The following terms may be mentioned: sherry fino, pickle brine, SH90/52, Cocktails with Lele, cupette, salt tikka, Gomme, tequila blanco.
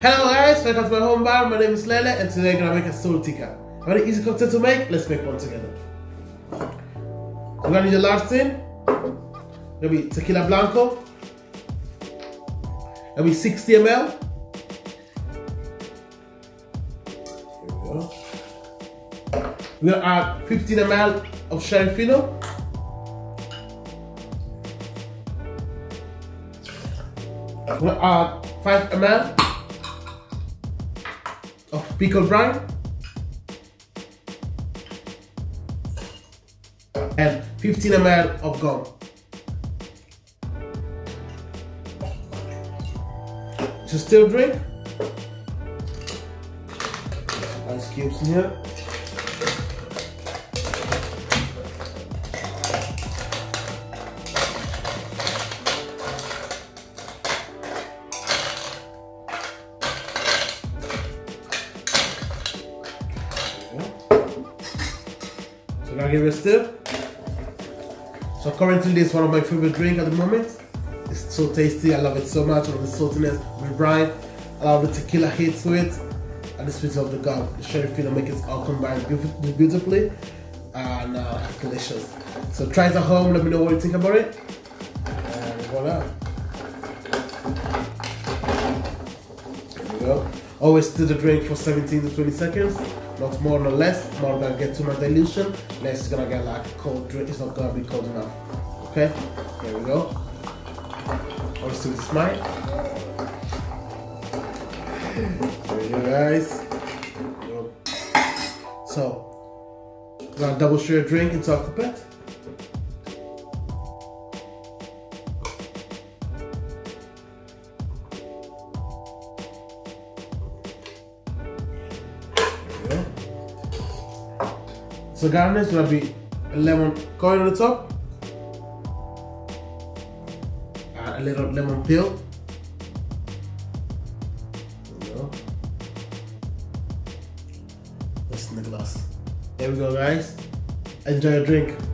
Hello guys, welcome to my home bar. My name is Lele and today I'm going to make a salt tikka. A very easy cocktail to make. Let's make one together. I'm going to need a large tin. There'll be tequila blanco. There'll be 60 ml. Here we go. We're going to add 15 ml of sherry fino. We're going to add 5 ml of pickle brine and 15 ml of gomme. Just still drink. Ice cubes in here. I'll give it a stir. So currently this is one of my favorite drinks at the moment. It's so tasty, I love it so much. I love the saltiness of the brine, I love the tequila heat to it, and the sweetness of the gomme. The sherry fino makes it all combined beautifully and delicious. So try it at home, let me know what you think about it. And voila. There we go. Always stir the drink for 17 to 20 seconds. Not more nor less. More gonna get too much dilution. Less it's gonna get like cold drink. It's not gonna be cold enough. Okay, here we go. Always do this mine. There you go, guys. So we're gonna double share a drink into our cupette. So garnish will be a lemon curd on the top, a little lemon peel. There we go. That's in the glass. There we go, guys. Enjoy your drink.